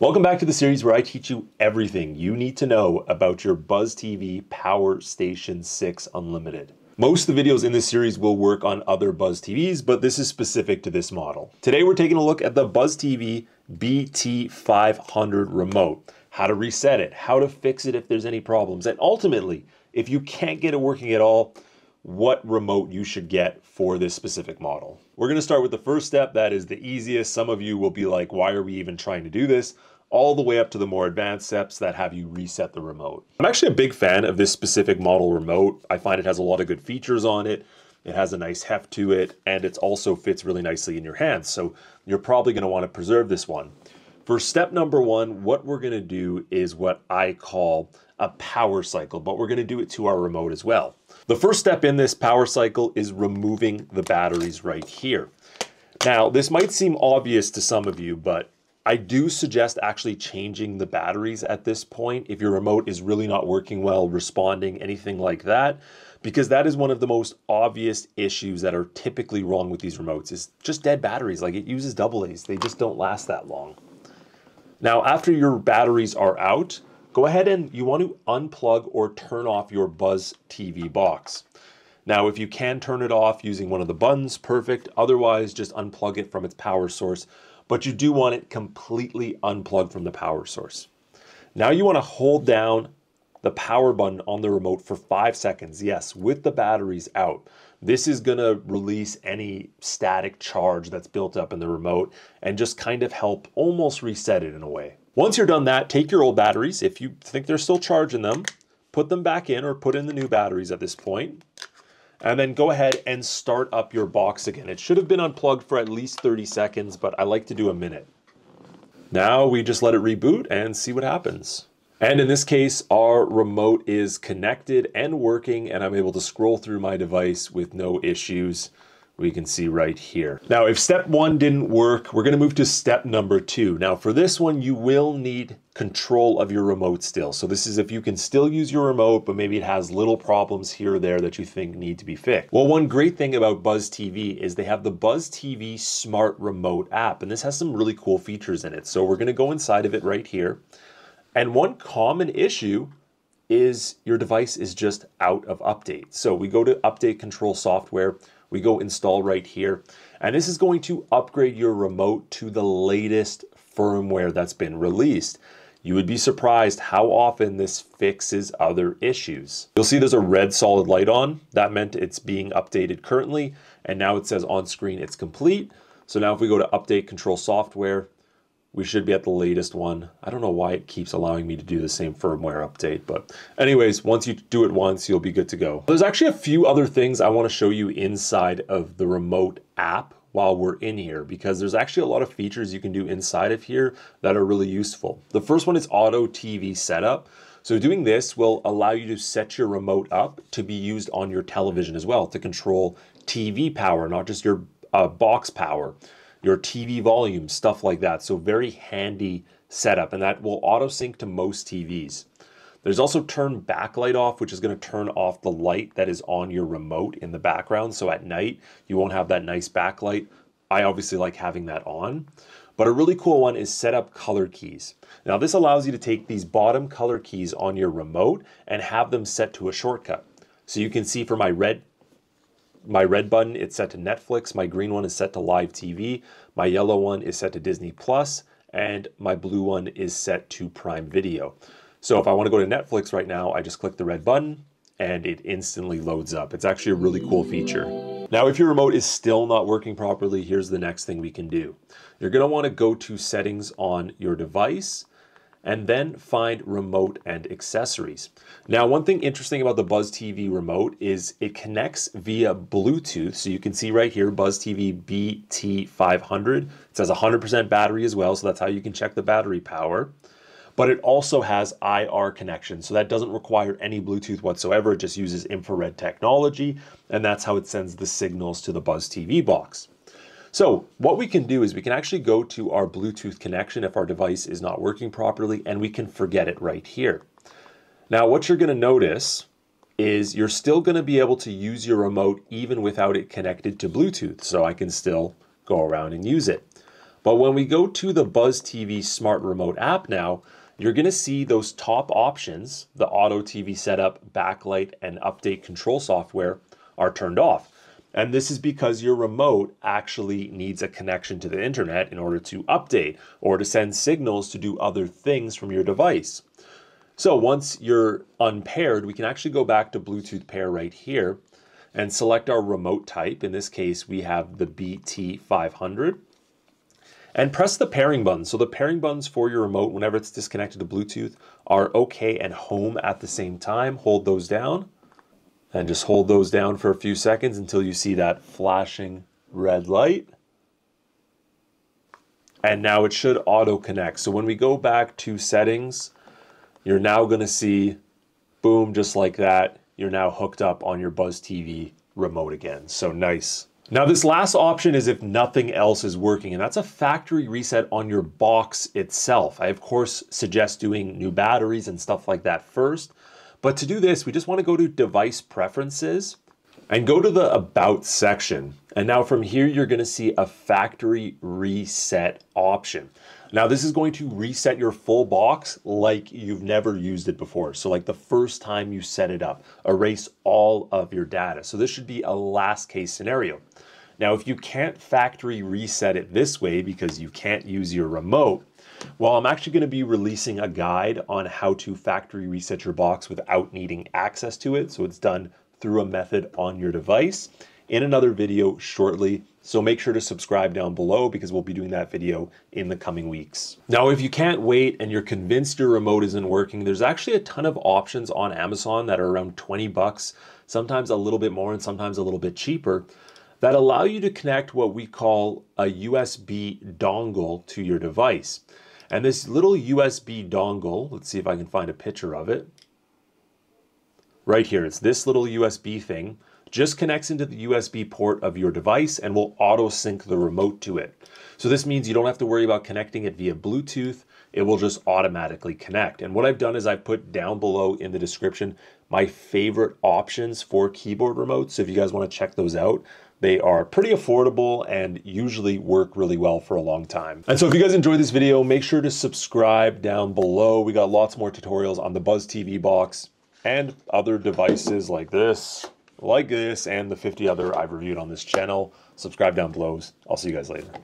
Welcome back to the series where I teach you everything you need to know about your Buzz TV Power Station 6 Unlimited. Most of the videos in this series will work on other Buzz TVs, but this is specific to this model. Today we're taking a look at the Buzz TV BT500 remote, how to reset it, how to fix it if there's any problems, and ultimately, if you can't get it working at all, what remote you should get for this specific model. We're going to start with the first step. That is the easiest. Some of you will be like, why are we even trying to do this? All the way up to the more advanced steps that have you reset the remote. I'm actually a big fan of this specific model remote. I find it has a lot of good features on it. It has a nice heft to it, and it also fits really nicely in your hands. So you're probably going to want to preserve this one. For step number one, what we're going to do is what I call a power cycle, but we're going to do it to our remote as well. The first step in this power cycle is removing the batteries right here. Now, this might seem obvious to some of you, but I do suggest actually changing the batteries at this point if your remote is really not working well, responding, anything like that, because that is one of the most obvious issues that are typically wrong with these remotes is just dead batteries. Like, it uses AA's. They just don't last that long. Now, after your batteries are out, go ahead and you want to unplug or turn off your Buzz TV box. Now, if you can turn it off using one of the buttons, perfect. Otherwise, just unplug it from its power source, but you do want it completely unplugged from the power source. Now you want to hold down the power button on the remote for 5 seconds, yes, with the batteries out. This is gonna release any static charge that's built up in the remote and just kind of help almost reset it in a way. Once you're done that, take your old batteries, if you think they're still charging them, put them back in or put in the new batteries at this point, and then go ahead and start up your box again. It should have been unplugged for at least 30 seconds, but I like to do a minute. Now we just let it reboot and see what happens. And in this case, our remote is connected and working, and I'm able to scroll through my device with no issues. We can see right here. Now, if step one didn't work, we're gonna move to step number two. Now, for this one, you will need control of your remote still. So this is if you can still use your remote, but maybe it has little problems here or there that you think need to be fixed. Well, one great thing about Buzz TV is they have the Buzz TV Smart Remote app, and this has some really cool features in it. So we're gonna go inside of it right here. And one common issue is your device is just out of update. So we go to update control software, we go install right here, and this is going to upgrade your remote to the latest firmware that's been released. You would be surprised how often this fixes other issues. You'll see there's a red solid light on. That meant it's being updated currently, and now it says on screen it's complete. So now if we go to update control software, we should be at the latest one. I don't know why it keeps allowing me to do the same firmware update, but anyways, once you do it once, you'll be good to go. There's actually a few other things I want to show you inside of the remote app while we're in here, because there's actually a lot of features you can do inside of here that are really useful. The first one is auto TV setup. So doing this will allow you to set your remote up to be used on your television as well, to control TV power, not just your box power, your TV volume, stuff like that. So very handy setup, and that will auto sync to most TVs. There's also turn backlight off, which is gonna turn off the light that is on your remote in the background. So at night, you won't have that nice backlight. I obviously like having that on. But a really cool one is set up color keys. Now this allows you to take these bottom color keys on your remote and have them set to a shortcut. So you can see for my red button, it's set to Netflix, my green one is set to live TV, my yellow one is set to Disney Plus, and my blue one is set to Prime Video. So if I want to go to Netflix right now, I just click the red button and it instantly loads up. It's actually a really cool feature. Now, if your remote is still not working properly, here's the next thing we can do. You're going to want to go to settings on your device, and then find remote and accessories. Now, one thing interesting about the Buzz TV remote is it connects via Bluetooth. So you can see right here, Buzz TV BT500. It says 100% battery as well, so that's how you can check the battery power. But it also has IR connection, so that doesn't require any Bluetooth whatsoever. It just uses infrared technology, and that's how it sends the signals to the Buzz TV box. So what we can do is we can actually go to our Bluetooth connection if our device is not working properly, and we can forget it right here. Now what you're going to notice is you're still going to be able to use your remote even without it connected to Bluetooth. So I can still go around and use it. But when we go to the Buzz TV Smart Remote app now, you're going to see those top options, the auto TV setup, backlight, and update control software are turned off. And this is because your remote actually needs a connection to the internet in order to update or to send signals to do other things from your device. So once you're unpaired, we can actually go back to Bluetooth pair right here and select our remote type. In this case, we have the BT500. And press the pairing button. So the pairing buttons for your remote, whenever it's disconnected to Bluetooth, are OK and home at the same time. Hold those down. And just hold those down for a few seconds until you see that flashing red light. And now it should auto connect. So when we go back to settings, you're now going to see, boom, just like that, you're now hooked up on your Buzz TV remote again. So nice. Now this last option is if nothing else is working, and that's a factory reset on your box itself. I of course suggest doing new batteries and stuff like that first. But to do this, we just want to go to Device Preferences and go to the About section. And now from here, you're going to see a factory reset option. Now this is going to reset your full box like you've never used it before. So like the first time you set it up, erase all of your data. So this should be a last case scenario. Now, if you can't factory reset it this way because you can't use your remote, well, I'm actually going to be releasing a guide on how to factory reset your box without needing access to it. So it's done through a method on your device in another video shortly. So make sure to subscribe down below because we'll be doing that video in the coming weeks. Now, if you can't wait and you're convinced your remote isn't working, there's actually a ton of options on Amazon that are around 20 bucks, sometimes a little bit more and sometimes a little bit cheaper, that allow you to connect what we call a USB dongle to your device. And this little USB dongle, let's see if I can find a picture of it. Right here, it's this little USB thing, just connects into the USB port of your device and will auto sync the remote to it. So this means you don't have to worry about connecting it via Bluetooth. It will just automatically connect. And what I've done is I've put down below in the description my favorite options for keyboard remotes. So if you guys want to check those out, they are pretty affordable and usually work really well for a long time. And so if you guys enjoyed this video, make sure to subscribe down below. We got lots more tutorials on the Buzz TV box and other devices like this, and the 50 other I've reviewed on this channel. Subscribe down below. I'll see you guys later.